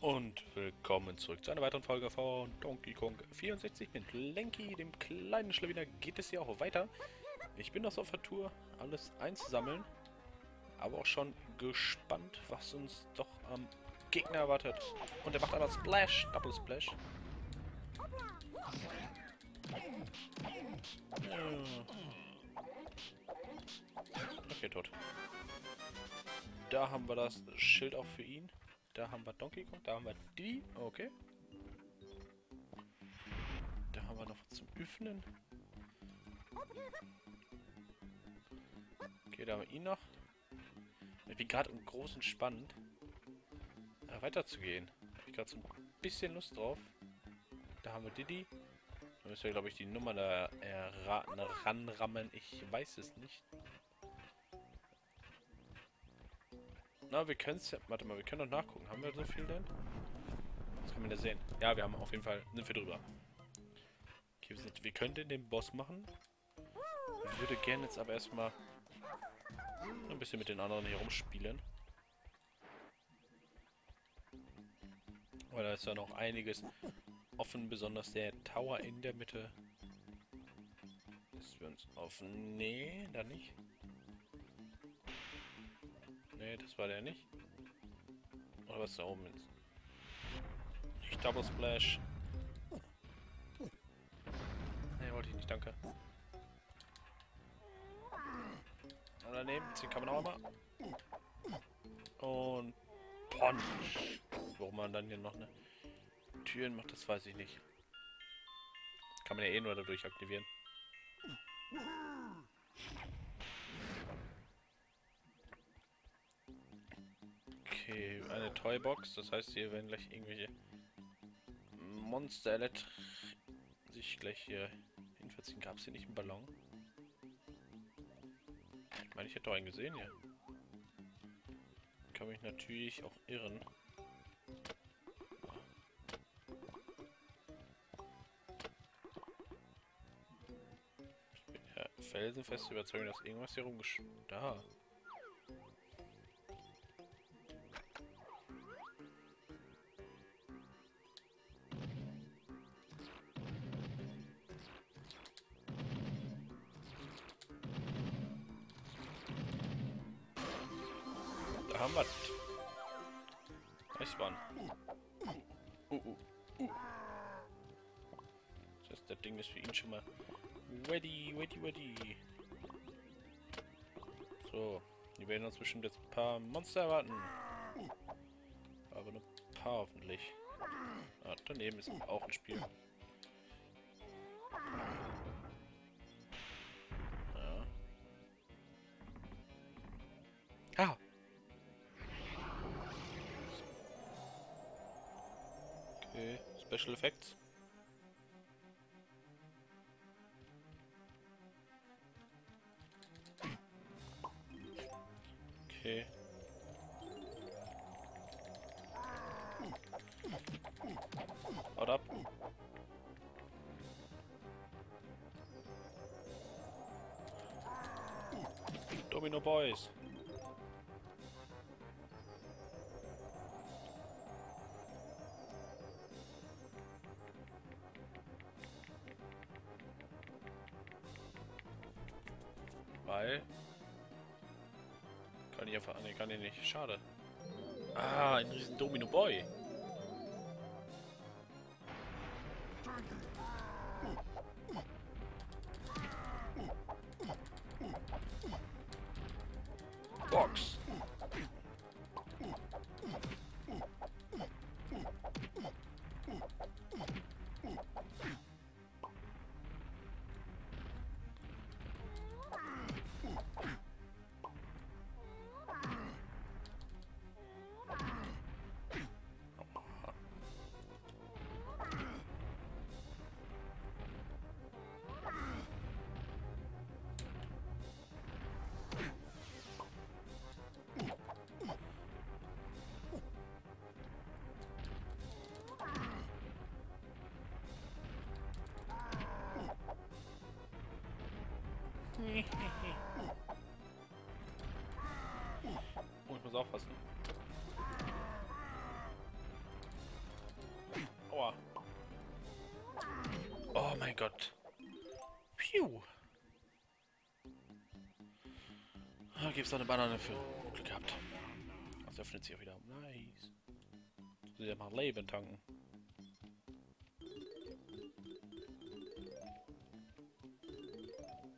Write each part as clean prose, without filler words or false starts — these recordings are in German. Und willkommen zurück zu einer weiteren Folge von Donkey Kong 64 mit Lenky, dem kleinen Schlawiner. Geht es hier auch weiter? Ich bin noch so auf der Tour, alles einzusammeln, aber auch schon gespannt, was uns doch am Gegner erwartet. Und er macht aber Splash, Double Splash. Okay, tot. Da haben wir das Schild auch für ihn. Da haben wir Donkey Kong, da haben wir Diddy, okay. Da haben wir noch was zum Öffnen. Okay, da haben wir ihn noch. Ich bin gerade im Großen spannend, weiterzugehen. Da habe ich gerade so ein bisschen Lust drauf. Da haben wir Diddy. Da müssen wir, glaube ich, die Nummer da erraten, ranrammen. Ich weiß es nicht. Na, wir können es ja... Warte mal, wir können doch nachgucken. Haben wir so viel denn? Das kann man ja sehen. Ja, wir haben auf jeden Fall... Sind wir drüber. Okay, wir könnten den Boss machen. Ich würde gerne jetzt aber erstmal ein bisschen mit den anderen hier rumspielen. Weil da ist ja noch einiges offen, besonders der Tower in der Mitte. Ist für uns offen? Nee, da nicht. Nee, das war der nicht. Oder was da oben ist? Nicht Double Splash. Nee, wollte ich nicht, danke. Und daneben, den kann man auch mal. Und Punch. Warum man dann hier noch eine Türen macht, das weiß ich nicht. Kann man ja eh nur dadurch aktivieren. Okay, eine Toybox, das heißt, hier werden gleich irgendwelche Monster sich gleich hier hinverziehen. Gab es hier nicht einen Ballon? Ich meine, ich hätte doch einen gesehen hier. Kann mich natürlich auch irren. Ich bin ja felsenfest überzeugt, dass irgendwas hier rumgeschwimmt. Da. Haben wir das? Das heißt, das Ding ist für ihn schon mal ready. So, die werden uns bestimmt jetzt ein paar Monster erwarten. Aber nur ein paar hoffentlich. Ah, daneben ist auch ein Spiel. Ja. Ah! Special Effects. Okay. Haut ab. Domino Boys. Weil kann ich einfach... Ne, kann ich nicht. Schade. Ah, ein riesen Domino Boy. Box. gibt es noch eine Banane für. Glück gehabt. Das öffnet sich auch wieder. Nice. Muss ich ja mal Leben tanken.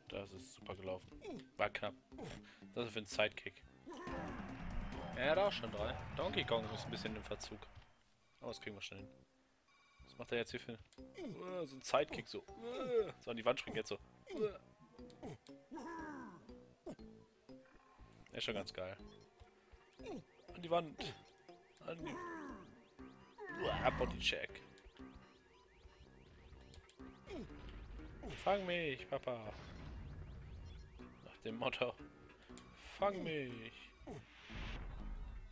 Das ist super gelaufen. War knapp. Das ist für einen Sidekick. Ja, da auch schon drei. Donkey Kong ist ein bisschen im Verzug. Aber das kriegen wir schnell hin. Was macht er jetzt hier für so ein Sidekick so. So an die Wand springen jetzt so. Ist schon ganz geil. An die Wand. An die... Bodycheck. Fang mich, Papa. Nach dem Motto. Fang mich.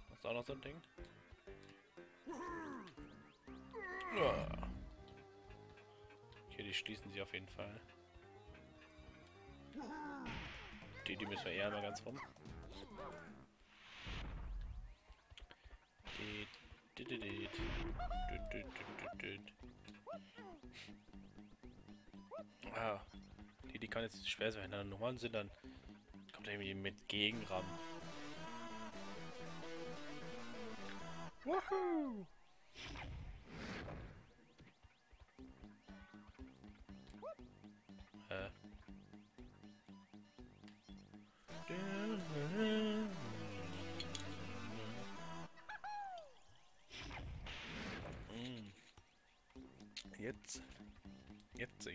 Hast du auch noch so ein Ding? Okay, die schließen sie auf jeden Fall. Die müssen wir eher mal ganz rum. Ah, die kann jetzt schwer sein, wenn da Nummern sind, dann kommt er irgendwie mit Gegenrahmen. Woohoo!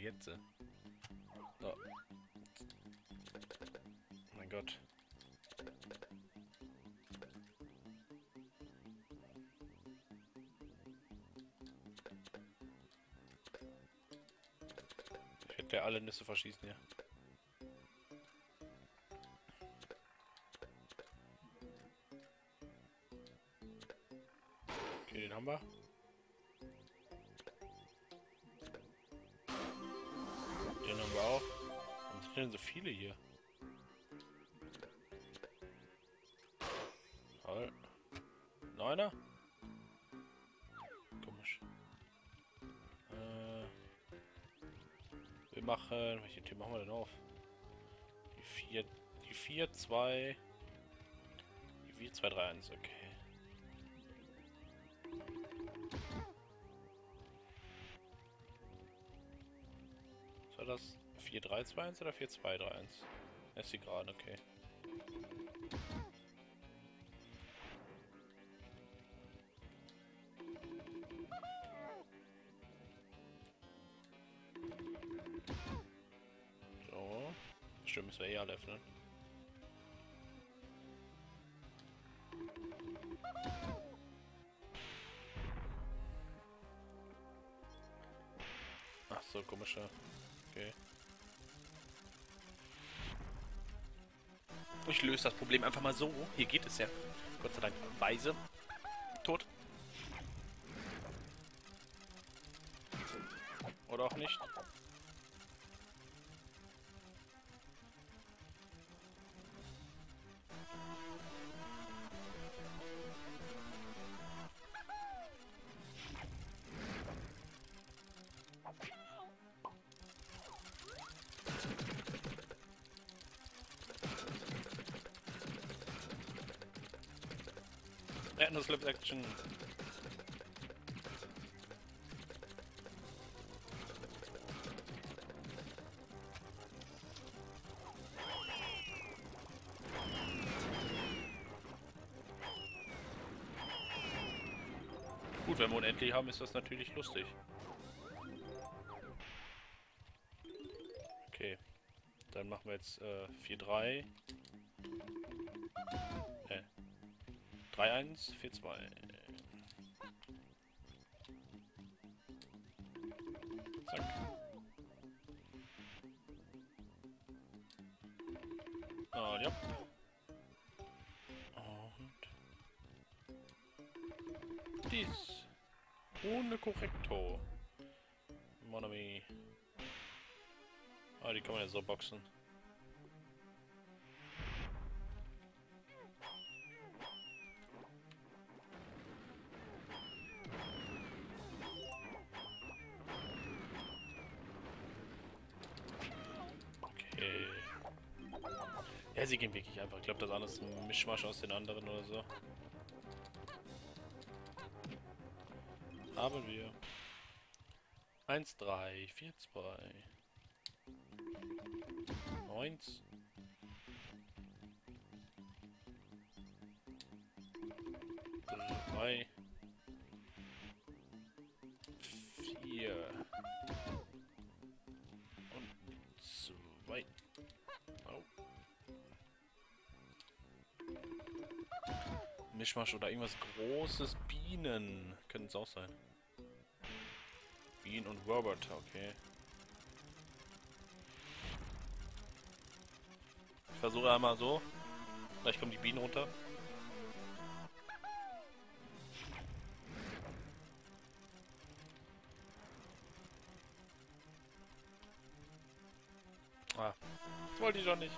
Jetzt. So. Oh mein Gott. Ich hätte ja alle Nüsse verschießen, ja. Okay, den haben wir. Auch. Warum sind denn so viele hier? Toll. Neuner? Komisch. Wir machen... Welche Tür machen wir denn auf? Die 4... Die 4, 2... Die 4, 2, 3, 1. Okay. Was war das? 4-3-2-1 oder 4-2-3-1? Ist sie gerade, okay. So. Bestimmt müssen wir eh alle öffnen. Ach so, komische. Okay. Ich löse das Problem einfach mal so. Hier geht es ja. Gott sei Dank. Weise. Tot. Oder auch nicht. No Slip Action. Gut, wenn wir unendlich haben, ist das natürlich lustig. Okay. Dann machen wir jetzt 4-3. 3-1-4-2. Zack. Ah, ja. Und... Dies. Ohne Korrektor. Monami. Ah, die kann man ja so boxen. Ja, sie gehen wirklich einfach. Ich glaube, das andere ist ein Mischmasch aus den anderen oder so. Haben wir. 1, 3, 4, 2. 9. Drei. 4. Und 2. Oh. Mischmasch oder irgendwas Großes. Bienen. Könnten es auch sein. Bienen und Roboter, okay. Ich versuche einmal so. Vielleicht kommen die Bienen runter. Ah. Wollte ich doch nicht.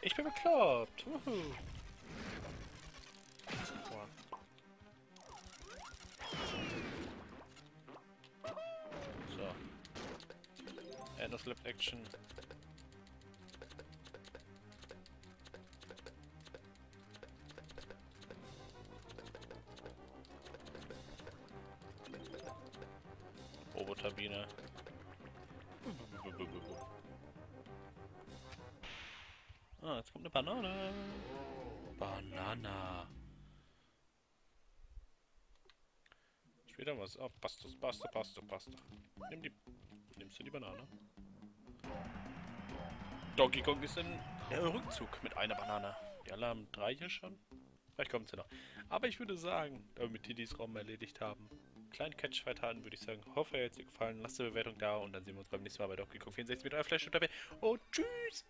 Ich bin bekloppt. Wuhu. Das Left Action. Roboterbiene. Ah, jetzt kommt eine Banane. Banana. Später was. Oh, passt das, passt, passt, passt. Nimmst du die Banane? Donkey Kong ist in Rückzug mit einer Banane. Die Alarm 3 hier schon. Vielleicht kommt sie noch. Aber ich würde sagen, damit wir Diddys Raum erledigt haben, kleinen Catchfight hatten, würde ich sagen, hoffe, ihr hat es dir gefallen. Lasst eine Bewertung da und dann sehen wir uns beim nächsten Mal bei Donkey Kong 64 mit eurer Flash-Unterwehr. Und tschüss!